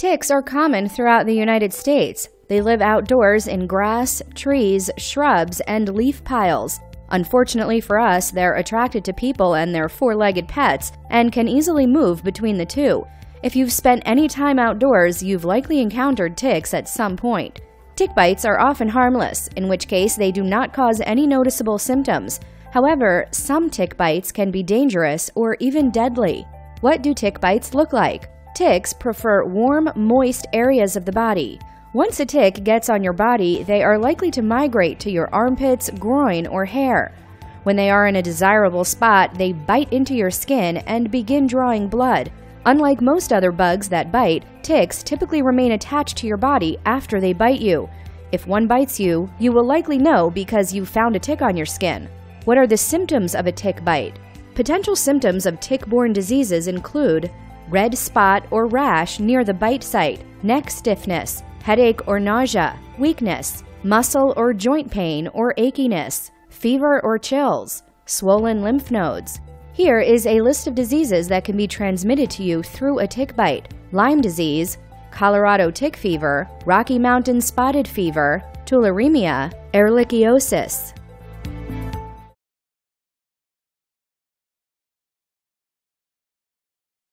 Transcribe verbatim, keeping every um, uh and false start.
Ticks are common throughout the United States. They live outdoors in grass, trees, shrubs, and leaf piles. Unfortunately for us, they're attracted to people and their four-legged pets and can easily move between the two. If you've spent any time outdoors, you've likely encountered ticks at some point. Tick bites are often harmless, in which case they do not cause any noticeable symptoms. However, some tick bites can be dangerous or even deadly. What do tick bites look like? Ticks prefer warm, moist areas of the body. Once a tick gets on your body, they are likely to migrate to your armpits, groin, or hair. When they are in a desirable spot, they bite into your skin and begin drawing blood. Unlike most other bugs that bite, ticks typically remain attached to your body after they bite you. If one bites you, you will likely know because you found a tick on your skin. What are the symptoms of a tick bite? Potential symptoms of tick-borne diseases include red spot or rash near the bite site, neck stiffness, headache or nausea, weakness, muscle or joint pain or achiness, fever or chills, swollen lymph nodes. Here is a list of diseases that can be transmitted to you through a tick bite: Lyme disease, Colorado tick fever, Rocky Mountain spotted fever, tularemia, ehrlichiosis,